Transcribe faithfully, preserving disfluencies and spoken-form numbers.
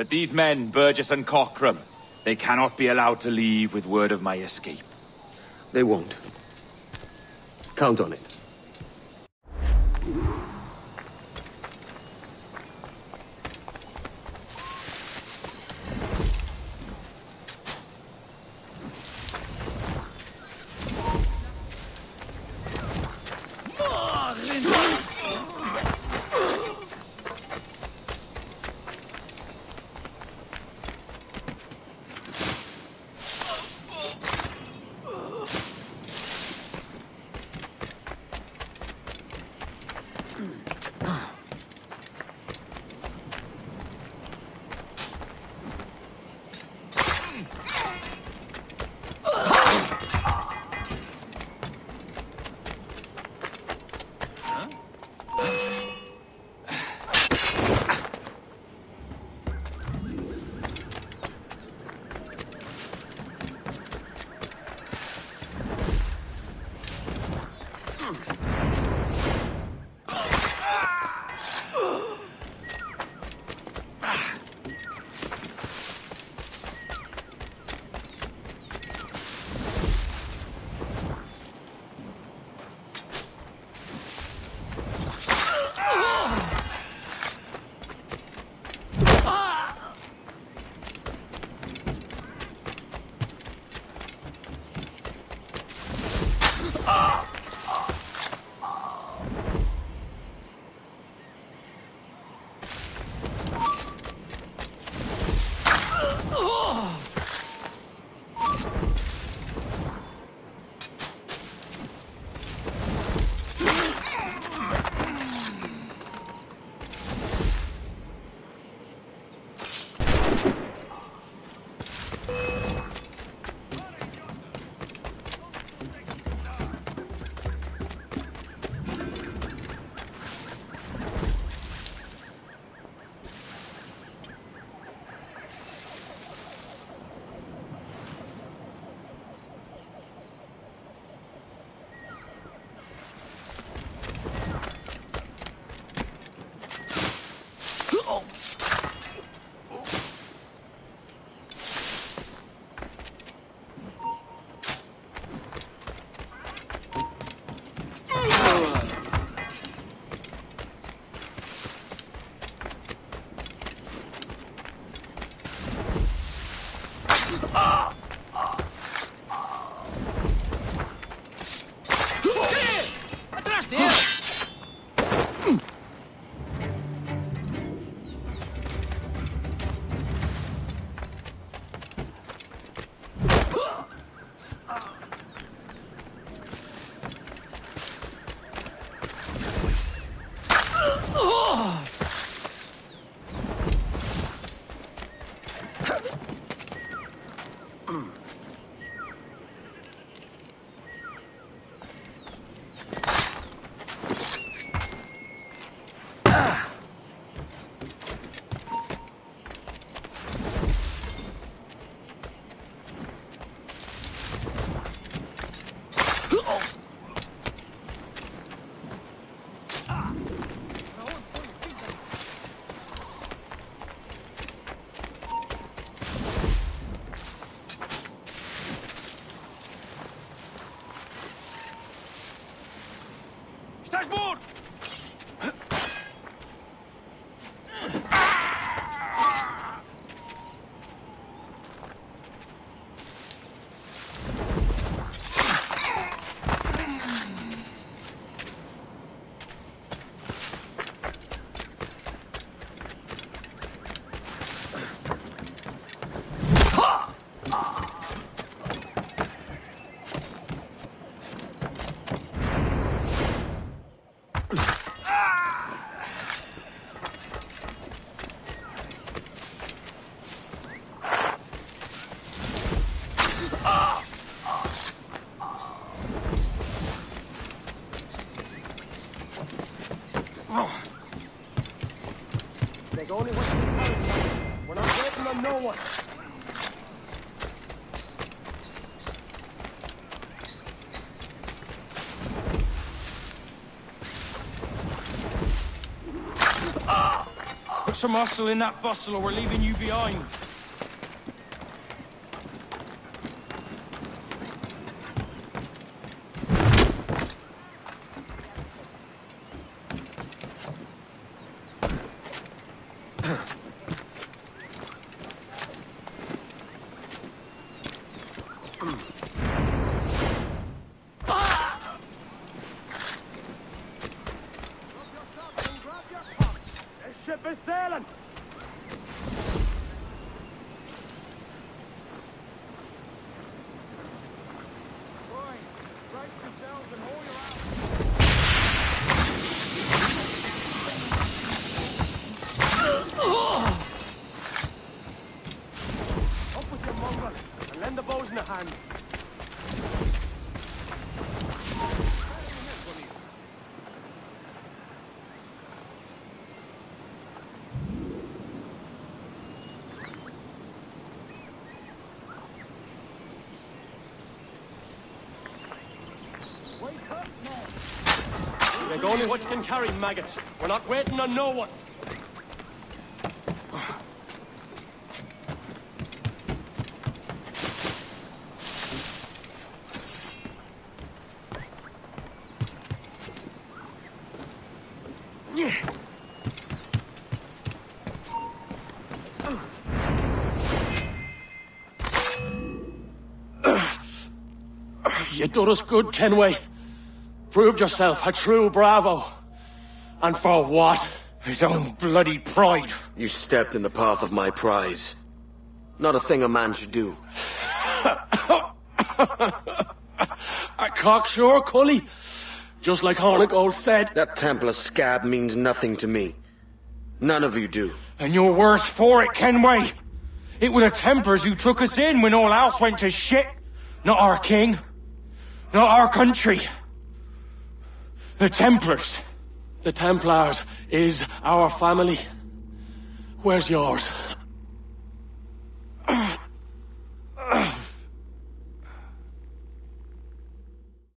But these men, Burgess and Cockram, they cannot be allowed to leave with word of my escape. They won't. Count on it. Only one. We're not waiting on no one. Ah. some hustle in that bustle or we're leaving you behind. Take only what you can carry, maggots. We're not waiting on no one. You done us good, Kenway. Proved yourself a true bravo. And for what? His own bloody pride. You stepped in the path of my prize. Not a thing a man should do. A cocksure cully. Just like Harligold said. That Templar scab means nothing to me. None of you do. And you're worse for it, Kenway. It were the Templars who took us in when all else went to shit. Not our king. Not our country. The Templars. The Templars is our family. Where's yours?